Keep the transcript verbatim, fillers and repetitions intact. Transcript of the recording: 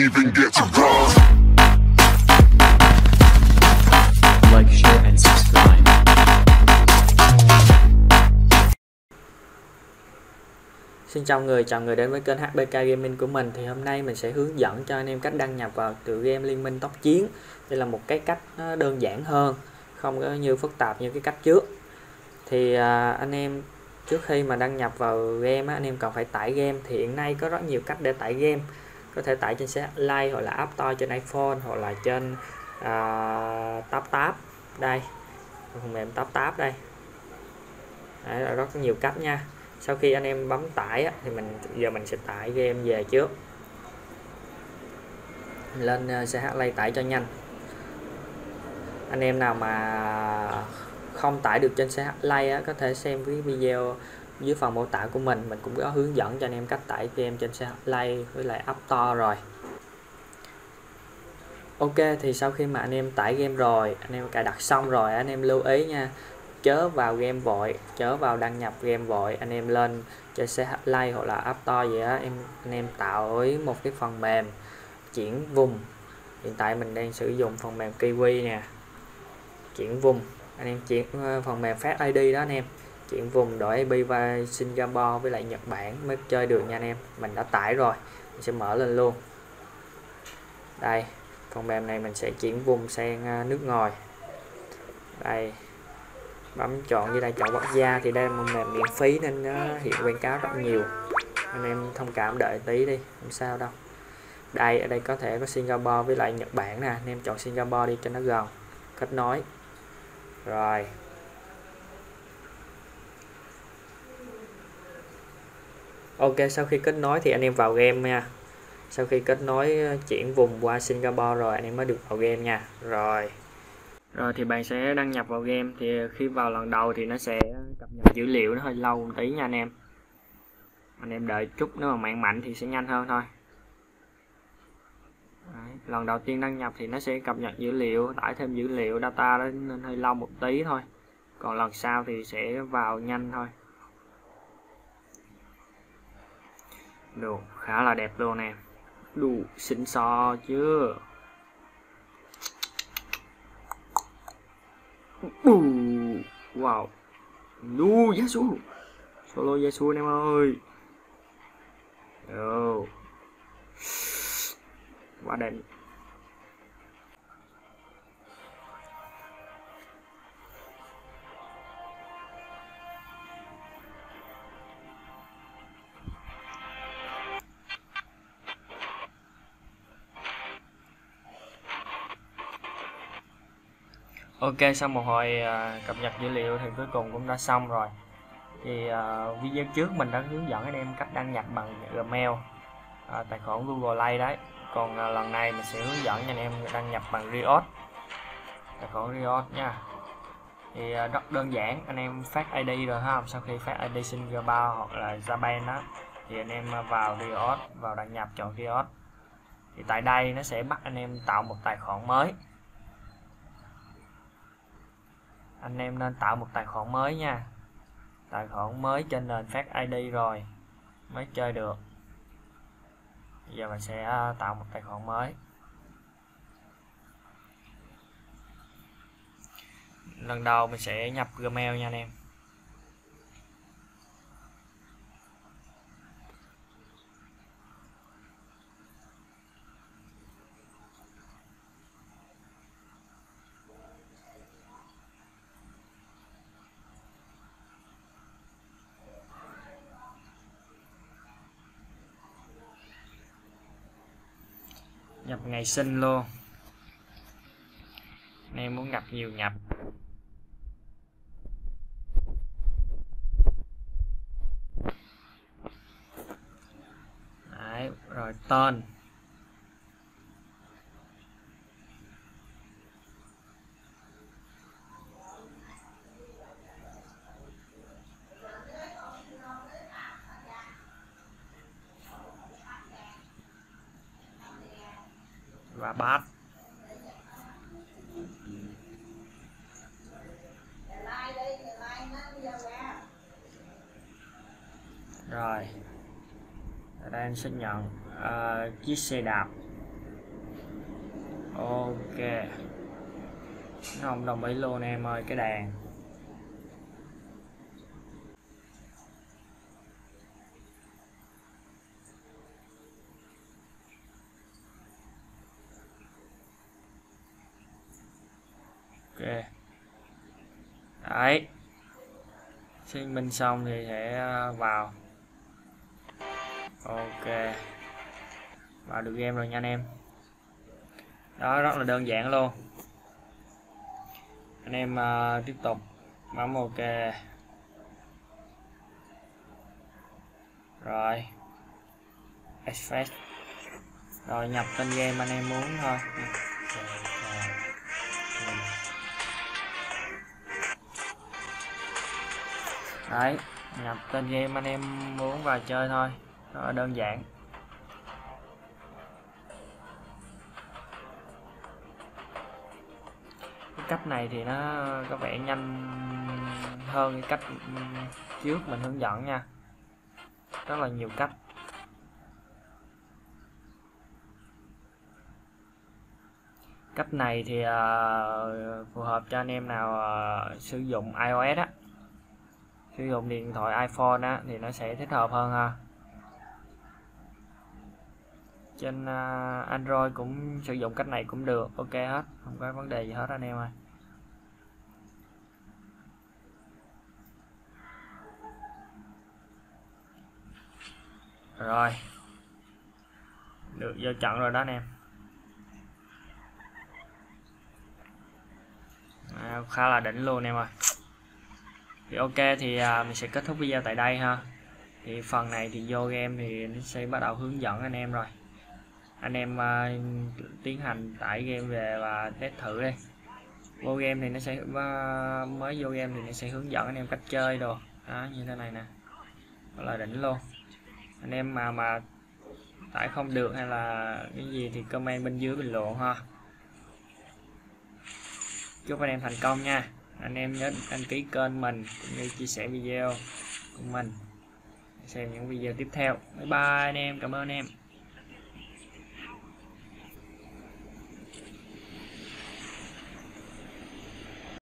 even get to cross. Like, share and subscribe. Xin chào người, chào người đến với kênh hát bê ca Gaming của mình. Thì hôm nay mình sẽ hướng dẫn cho anh em cách đăng nhập vào tựa game Liên Minh Tốc Chiến. Đây là một cái cách nó đơn giản hơn, không có như phức tạp như cái cách trước. Thì à, anh em trước khi mà đăng nhập vào game, anh em cần phải tải game. Thì hiện nay có rất nhiều cách để tải game. Có thể tải trên xe Play hoặc là App Store trên iPhone hoặc là trên uh, TapTap đây, phần mềm TapTap đây. Đấy, là rất nhiều cách nha. Sau khi anh em bấm tải á, thì mình giờ mình sẽ tải game về trước. Mình lên xe Play tải cho nhanh. Anh em nào mà không tải được trên xê hát Play á, có thể xem cái video dưới phần mô tả của mình, mình cũng có hướng dẫn cho anh em cách tải game trên xê hát Play với lại App Store rồi. Ok, thì sau khi mà anh em tải game rồi, anh em cài đặt xong rồi, anh em lưu ý nha, chớ vào game vội, chớ vào đăng nhập game vội. Anh em lên trên xê hát Play hoặc là App Store vậy á, em anh em tạo ý một cái phần mềm chuyển vùng. Hiện tại mình đang sử dụng phần mềm kiwi nè, chuyển vùng. Anh em chuyển phần mềm Fast ai đi đó anh em, chuyển vùng đổi i pê và Singapore với lại Nhật Bản mới chơi được nha anh em. Mình đã tải rồi, mình sẽ mở lên luôn. Đây, phần mềm này mình sẽ chuyển vùng sang nước ngoài. Đây, bấm chọn như đây, chọn quốc gia. Thì đây là phần mềm miễn phí nên nó hiện quảng cáo rất nhiều, anh em thông cảm đợi tí đi, không sao đâu. Đây, ở đây có thể có Singapore với lại Nhật Bản nè, anh em chọn Singapore đi cho nó gần, kết nối. Rồi. Ok, sau khi kết nối thì anh em vào game nha. Sau khi kết nối chuyển vùng qua Singapore rồi anh em mới được vào game nha. Rồi. Rồi thì bạn sẽ đăng nhập vào game. Thì khi vào lần đầu thì nó sẽ cập nhật dữ liệu, nó hơi lâu một tí nha anh em. Anh em đợi chút, nếu mà mạng mạnh thì sẽ nhanh hơn thôi. Đấy, lần đầu tiên đăng nhập thì nó sẽ cập nhật dữ liệu, tải thêm dữ liệu data đó, nên hơi lâu một tí thôi. Còn lần sau thì sẽ vào nhanh thôi. Đồ khá là đẹp luôn nè, đủ xịn xò chưa. Wow, đu giá xuống solo giá xuống em ơi. Đồ quá đẹp. Ok, sau một hồi uh, cập nhật dữ liệu thì cuối cùng cũng đã xong rồi. Thì uh, video trước mình đã hướng dẫn anh em cách đăng nhập bằng Gmail, uh, tài khoản Google Play đấy. Còn lần này mình sẽ hướng dẫn cho anh em đăng nhập bằng Riot, tài khoản Riot nha. Thì rất đơn giản, anh em phát i đê rồi ha. Sau khi phát i đê Singapore hoặc là Japan đó, thì anh em vào Riot, vào đăng nhập, chọn Riot. Thì tại đây nó sẽ bắt anh em tạo một tài khoản mới. Anh em nên tạo một tài khoản mới nha, tài khoản mới trên nền phát i đê rồi mới chơi được. Giờ mình sẽ tạo một tài khoản mới. Lần đầu mình sẽ nhập Gmail nha anh em. Nhập ngày sinh luôn, anh em muốn nhập nhiều nhập. Đấy, rồi tên. Và bát. Rồi, ở đây anh sẽ nhận uh, chiếc xe đạp. Ok, không đồng ý luôn em ơi, cái đàn. Ok, đấy, xin minh xong thì sẽ vào. Ok, vào được game rồi nha anh em. Đó, rất là đơn giản luôn. Anh em uh, tiếp tục bấm ok. Rồi Fast. Rồi nhập tên game anh em muốn thôi. Đấy, nhập tên game anh em muốn vào chơi thôi. Rất là đơn giản. Cách này thì nó có vẻ nhanh hơn cái cách trước mình hướng dẫn nha, rất là nhiều cách. Cách này thì uh, phù hợp cho anh em nào uh, sử dụng iOS á, sử dụng điện thoại iPhone á thì nó sẽ thích hợp hơn ha. Trên uh, Android cũng sử dụng cách này cũng được, ok hết, không có vấn đề gì hết anh em ơi. Rồi được vô trận rồi đó anh em, à, khá là đỉnh luôn anh em ơi. Thì ok thì uh, mình sẽ kết thúc video tại đây ha. Thì phần này thì vô game thì nó sẽ bắt đầu hướng dẫn anh em rồi. Anh em uh, tiến hành tải game về và test thử đi. Vô game thì nó sẽ uh, mới vô game thì nó sẽ hướng dẫn anh em cách chơi đồ đó, như thế này nè, rất là đỉnh luôn. Anh em mà mà tải không được hay là cái gì thì comment bên dưới bình luận ha. Chúc anh em thành công nha. Anh em nhớ đăng ký kênh mình cũng như chia sẻ video của mình để xem những video tiếp theo. Bye bye anh em, cảm ơn em.